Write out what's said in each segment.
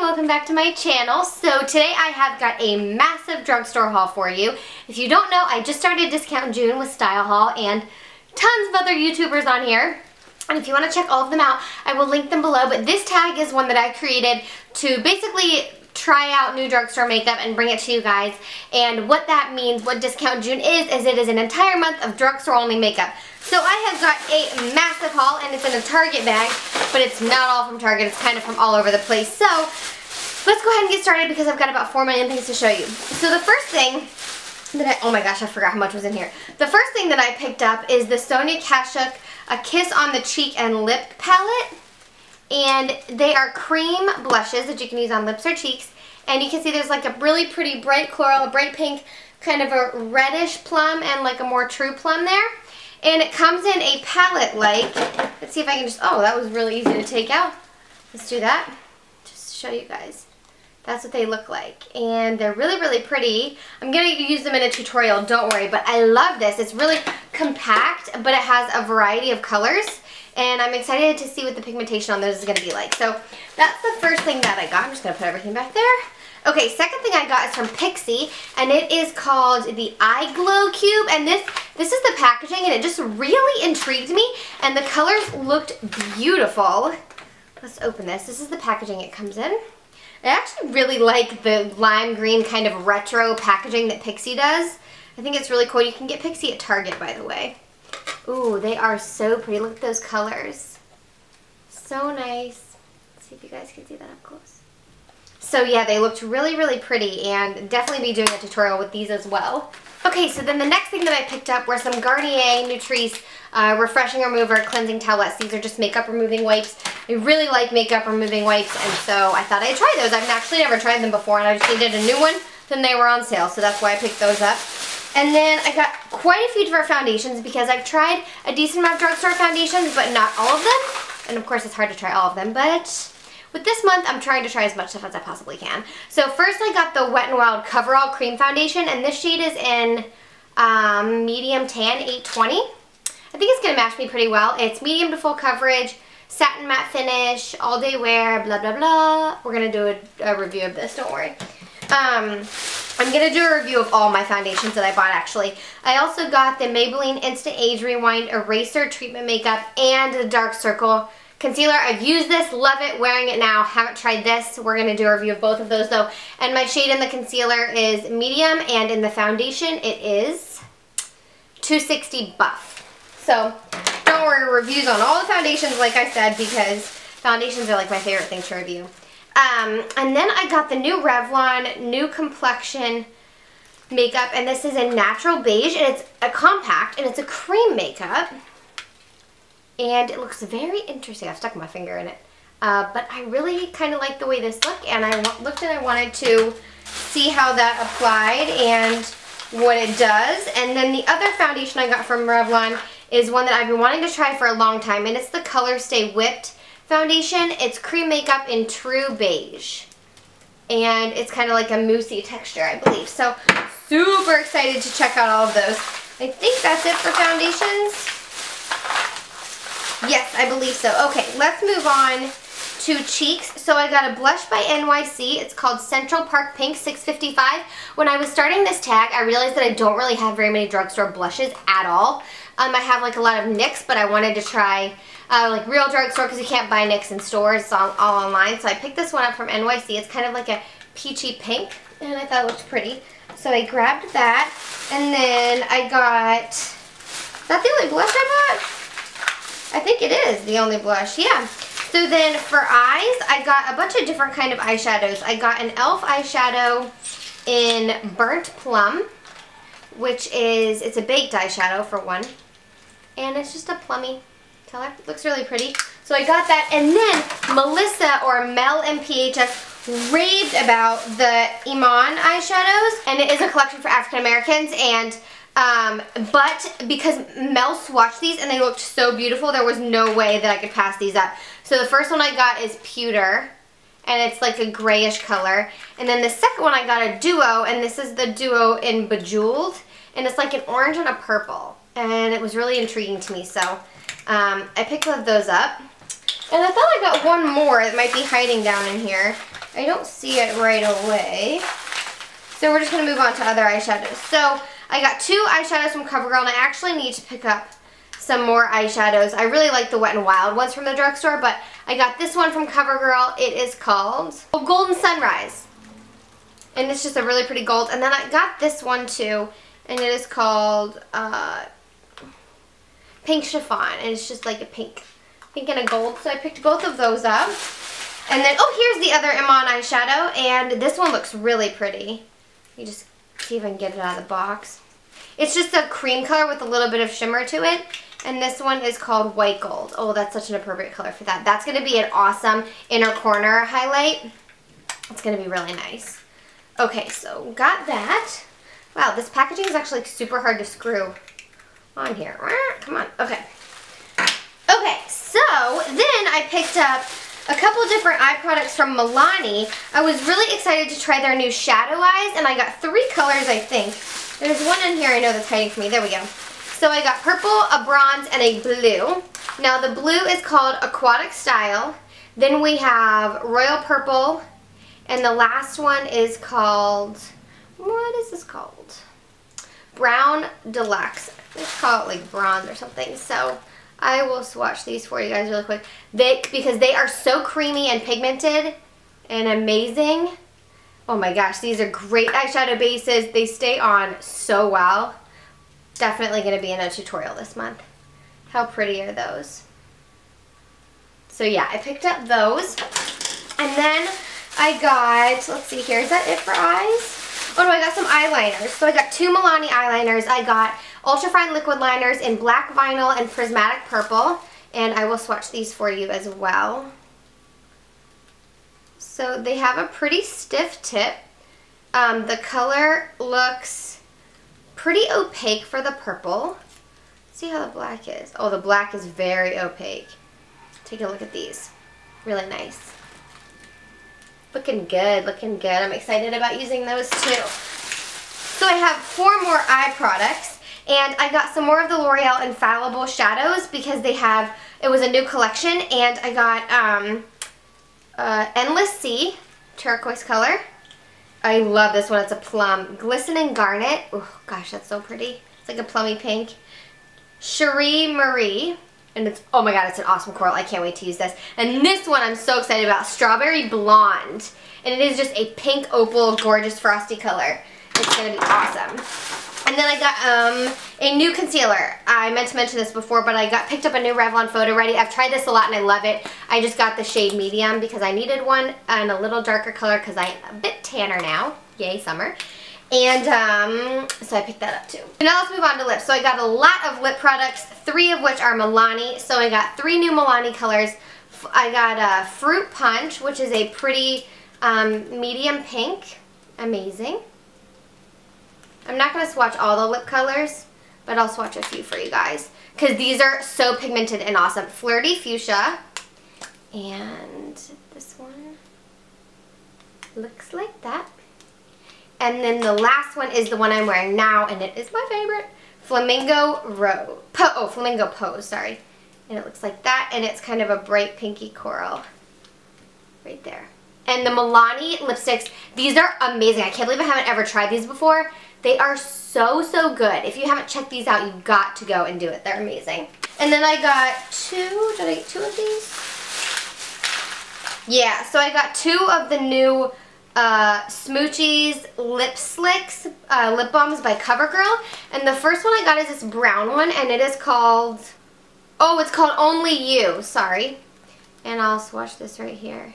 everybody, welcome back to my channel. So today I have got a massive drugstore haul for you. If you don't know, I just started Discount June with Style Haul and tons of other YouTubers on here. And if you want to check all of them out, I will link them below. But this tag is one that I created to basically try out new drugstore makeup and bring it to you guys. And what that means, what Discount June is it is an entire month of drugstore only makeup. So I have got a massive haul, and it's in a Target bag, but it's not all from Target, it's kind of from all over the place. So let's go ahead and get started because I've got about 4 million things to show you. So the first thing that oh my gosh, I forgot how much was in here. The first thing that I picked up is the Sonia Kashuk A Kiss on the Cheek and Lip Palette. And they are cream blushes that you can use on lips or cheeks. And you can see there's like a really pretty bright coral, a bright pink, kind of a reddish plum, and like a more true plum there. And it comes in a palette like, let's see if I can just, oh, that was really easy to take out. Let's do that, just to show you guys. That's what they look like. And they're really, really pretty. I'm going to use them in a tutorial, don't worry. But I love this. It's really compact, but it has a variety of colors. And I'm excited to see what the pigmentation on those is going to be like. So that's the first thing that I got. I'm just going to put everything back there. Okay, second thing I got is from Pixi, and it is called the iGlow Cube. And this is the packaging, and it just really intrigued me. And the colors looked beautiful. Let's open this. This is the packaging it comes in. I actually really like the lime green kind of retro packaging that Pixi does. I think it's really cool. You can get Pixi at Target, by the way. Ooh, they are so pretty. Look at those colors. So nice. Let's see if you guys can see that up close. So yeah, they looked really, really pretty, and definitely be doing a tutorial with these as well. Okay, so then the next thing that I picked up were some Garnier Nutrisse Refreshing Remover Cleansing Towelettes. These are just makeup removing wipes. I really like makeup removing wipes, and so I thought I'd try those. I've actually never tried them before, and I just needed a new one. Then they were on sale, so that's why I picked those up. And then I got quite a few different foundations because I've tried a decent amount of drugstore foundations, but not all of them. And of course, it's hard to try all of them, but with this month, I'm trying to try as much stuff as I possibly can. So first I got the Wet n Wild Coverall Cream Foundation, and this shade is in medium tan 820. I think it's going to match me pretty well. It's medium to full coverage, satin matte finish, all day wear, blah, blah, blah. We're going to do a review of this, don't worry. I'm going to do a review of all my foundations that I bought, actually. I also got the Maybelline Instant Age Rewind Eraser Treatment Makeup and the Dark Circle Concealer. I've used this, love it, wearing it now. Haven't tried this. We're going to do a review of both of those, though. And my shade in the concealer is medium, and in the foundation, it is 260 Buff. So don't worry, reviews on all the foundations, like I said, because foundations are like my favorite thing to review. And then I got the new Revlon New Complexion Makeup, and this is in Natural Beige, and it's a compact, and it's a cream makeup. And it looks very interesting. I've stuck my finger in it. But I really kind of like the way this looked, and I wanted to see how that applied and what it does. And then the other foundation I got from Revlon is one that I've been wanting to try for a long time, and it's the ColorStay Whipped Foundation. It's cream makeup in True Beige, and it's kind of like a moussey texture, I believe. So super excited to check out all of those. I think that's it for foundations. Yes, I believe so. Okay, let's move on to cheeks. So I got a blush by NYC. It's called Central Park Pink 655. When I was starting this tag, I realized that I don't really have very many drugstore blushes at all. I have like a lot of NYX, but I wanted to try like real drugstore because you can't buy NYX in stores. It's all online. So I picked this one up from NYC. It's kind of like a peachy pink, and I thought it looked pretty. So I grabbed that, and then I got, is that the only blush I bought? I think it is the only blush, yeah. So then for eyes, I got a bunch of different kind of eyeshadows. I got an e.l.f. eyeshadow in Burnt Plum, which is, it's a baked eyeshadow for one. And it's just a plummy color. It looks really pretty. So I got that. And then Melissa, or Mel MPHS, raved about the Iman eyeshadows. And it is a collection for African Americans, and but because Mel swatched these and they looked so beautiful, there was no way that I could pass these up. So the first one I got is Pewter, and it's like a grayish color. And then the second one I got a duo, and this is the duo in Bejeweled, and it's like an orange and a purple. And it was really intriguing to me, so I picked both of those up. And I thought I got one more that might be hiding down in here. I don't see it right away. So we're just going to move on to other eyeshadows. So I got two eyeshadows from CoverGirl, and I actually need to pick up some more eyeshadows. I really like the Wet n Wild ones from the drugstore, but I got this one from CoverGirl. It is called Golden Sunrise. And it's just a really pretty gold. And then I got this one too, and it is called Pink Chiffon. And it's just like a pink and a gold. So I picked both of those up. And then, oh, here's the other Iman eyeshadow. And this one looks really pretty. You just can't even get it out of the box. It's just a cream color with a little bit of shimmer to it. And this one is called White Gold. Oh, that's such an appropriate color for that. That's going to be an awesome inner corner highlight. It's going to be really nice. Okay, so got that. Wow, this packaging is actually super hard to screw on here. Come on. Okay. Okay, so then I picked up a couple different eye products from Milani. I was really excited to try their new shadow eyes, and I got three colors, I think. There's one in here I know that's hiding from me. There we go. So I got purple, a bronze, and a blue. Now the blue is called Aquatic Style. Then we have Royal Purple. And the last one is called, what is this called? Brown Deluxe. Let's call it like bronze or something. So I will swatch these for you guys really quick. Because they are so creamy and pigmented and amazing. Oh my gosh, these are great eyeshadow bases. They stay on so well. Definitely going to be in a tutorial this month. How pretty are those? So yeah, I picked up those. And then I got, let's see here, is that it for eyes? Oh no, I got some eyeliners. So I got two Milani eyeliners. I got ultrafine liquid liners in black vinyl and prismatic purple. And I will swatch these for you as well. So they have a pretty stiff tip. The color looks pretty opaque for the purple. Let's see how the black is. Oh, the black is very opaque. Take a look at these. Really nice. Looking good, looking good. I'm excited about using those too. So I have four more eye products, and I got some more of the L'Oreal Infallible Shadows because they have, it was a new collection, and I got Endless Sea, turquoise color. I love this one, it's a plum. Glistening Garnet, oh gosh, that's so pretty. It's like a plummy pink. Cherie Marie. And it's, oh my god, it's an awesome coral. I can't wait to use this. And this one I'm so excited about, Strawberry Blonde. And it is just a pink opal, gorgeous frosty color. It's going to be awesome. And then I got a new concealer. I meant to mention this before, but I picked up a new Revlon Photo Ready. I've tried this a lot and I love it. I just got the shade medium because I needed one and a little darker color because I'm a bit tanner now. Yay, summer. And so I picked that up too. And now let's move on to lips. So I got a lot of lip products, three of which are Milani. So I got three new Milani colors. I got a Fruit Punch, which is a pretty medium pink. Amazing. I'm not going to swatch all the lip colors, but I'll swatch a few for you guys because these are so pigmented and awesome. Flirty Fuchsia. And this one looks like that. And then the last one is the one I'm wearing now, and it is my favorite, Flamingo Pose, sorry. And it looks like that, and it's kind of a bright pinky coral right there. And the Milani lipsticks, these are amazing. I can't believe I haven't ever tried these before. They are so, so good. If you haven't checked these out, you've got to go and do it. They're amazing. And then I got two, did I get two of these? Yeah, so I got two of the new Smoochie's Lip Slicks Lip Balms by CoverGirl. And the first one I got is this brown one, and it is called, oh, it's called Only You, sorry. And I'll swatch this right here.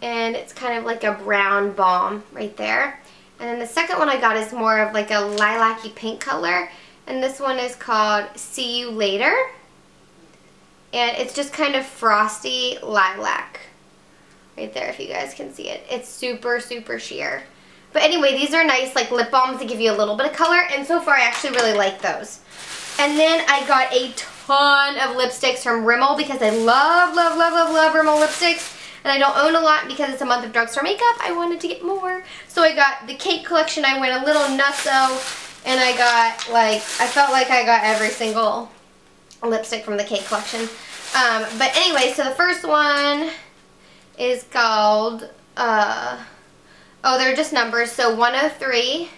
And it's kind of like a brown balm right there. And then the second one I got is more of like a lilac-y pink color. And this one is called See You Later. And it's just kind of frosty lilac. Right there, if you guys can see it. It's super, super sheer. But anyway, these are nice like lip balms that give you a little bit of color, and so far I actually really like those. And then I got a ton of lipsticks from Rimmel because I love, love, love, love, love Rimmel lipsticks, and I don't own a lot because it's a month of drugstore makeup. I wanted to get more. So I got the Kate collection. I went a little nutso, and I got like, I felt like I got every single lipstick from the Kate collection. But anyway, so the first one is called, oh, they're just numbers. So 103.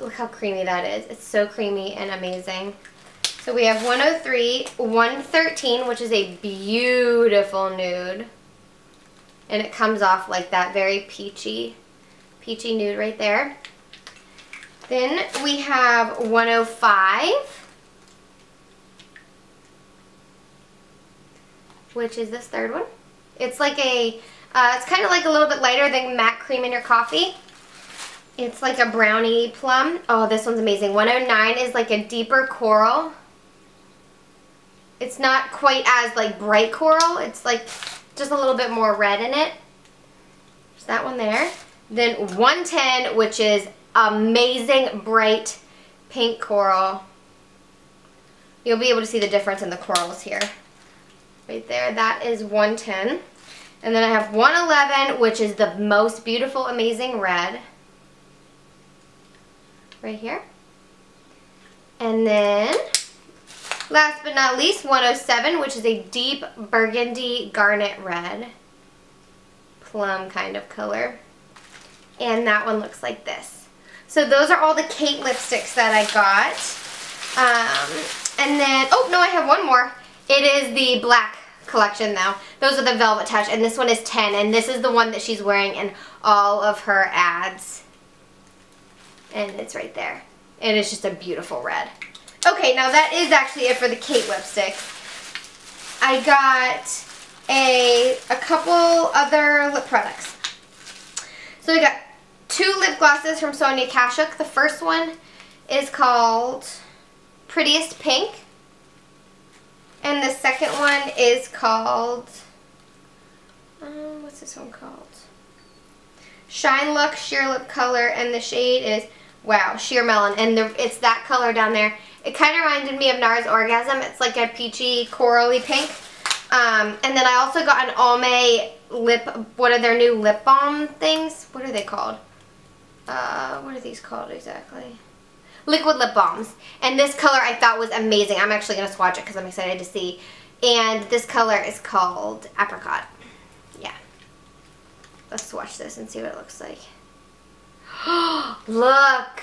Look how creamy that is. It's so creamy and amazing. So we have 103, 113, which is a beautiful nude. And it comes off like that, very peachy nude right there. Then we have 105, which is this third one. It's like a, it's kind of like a little bit lighter than matte cream in your coffee. It's like a brownie plum. Oh, this one's amazing. 109 is like a deeper coral. It's not quite as like bright coral. It's like just a little bit more red in it. There's that one there. Then 110, which is amazing bright pink coral. You'll be able to see the difference in the corals here. Right there, that is 110. And then I have 111, which is the most beautiful, amazing red. Right here. And then, last but not least, 107, which is a deep burgundy garnet red. Plum kind of color. And that one looks like this. So those are all the Kate lipsticks that I got. And then, oh no, I have one more. It is the black collection though. Those are the Velvet Touch, and this one is 10, and this is the one that she's wearing in all of her ads. And it's right there. And it's just a beautiful red. Okay, now that is actually it for the Kate lipsticks. I got a couple other lip products. So we got two lip glosses from Sonia Kashuk. The first one is called Prettiest Pink. And the second one is called, what's this one called? Shine Luxe Sheer Lip Color, and the shade is, wow, Sheer Melon. And it's that color down there. It kind of reminded me of NARS Orgasm. It's like a peachy, corally pink. And then I also got an Almay lip, what are their new lip balm things? What are they called? What are these called exactly? Liquid lip balms. And this color I thought was amazing. I'm actually going to swatch it because I'm excited to see. And this color is called Apricot. Yeah. Let's swatch this and see what it looks like. Look!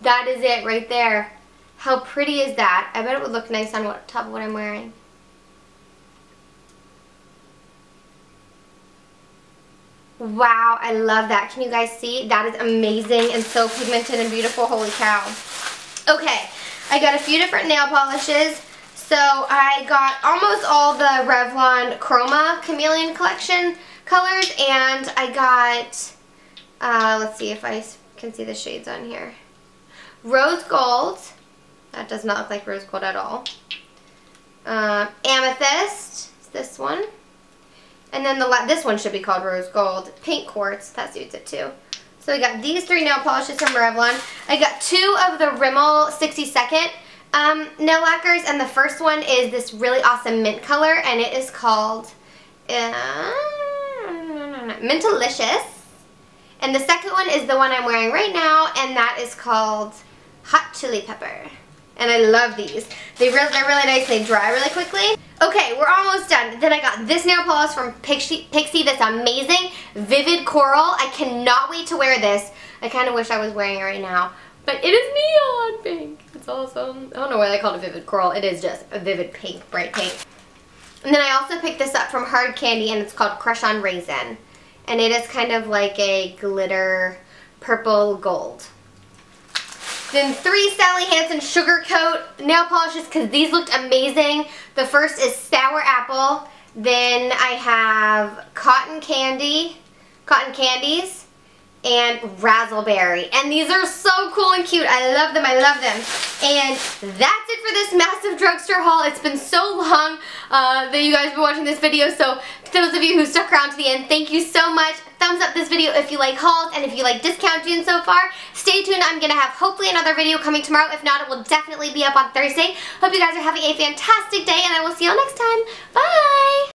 That is it right there. How pretty is that? I bet it would look nice on top of what I'm wearing. Wow, I love that. Can you guys see? That is amazing and so pigmented and beautiful. Holy cow. Okay, I got a few different nail polishes. So I got almost all the Revlon Chroma Chameleon Collection colors, and I got, let's see if I can see the shades on here. Rose Gold. That does not look like Rose Gold at all. Amethyst. It's this one. And then this one should be called Rose Gold. Pink Quartz, that suits it too. So we got these three nail polishes from Revlon. I got two of the Rimmel 60 Second nail lacquers, and the first one is this really awesome mint color, and it is called Mintalicious. And the second one is the one I'm wearing right now, and that is called Hot Chili Pepper. And I love these. They're really nice. They dry really quickly. Okay, we're almost done. Then I got this nail polish from Pixi that's amazing. Vivid Coral. I cannot wait to wear this. I kind of wish I was wearing it right now. But it is neon pink. It's awesome. I don't know why they call it Vivid Coral. It is just a vivid pink, bright pink. And then I also picked this up from Hard Candy, and it's called Crush on Raisin. And it is kind of like a glitter purple gold. Then three Sally Hansen Sugar Coat nail polishes because these looked amazing. The first is Sour Apple. Then I have Cotton Candies, and Razzleberry. And these are so cool and cute. I love them. And that's it for this massive drugstore haul. It's been so long that you guys have been watching this video. So to those of you who stuck around to the end, thank you so much. Thumbs up this video if you like hauls and if you like Discount June so far. Stay tuned. I'm going to have hopefully another video coming tomorrow. If not, it will definitely be up on Thursday. Hope you guys are having a fantastic day, and I will see you all next time. Bye!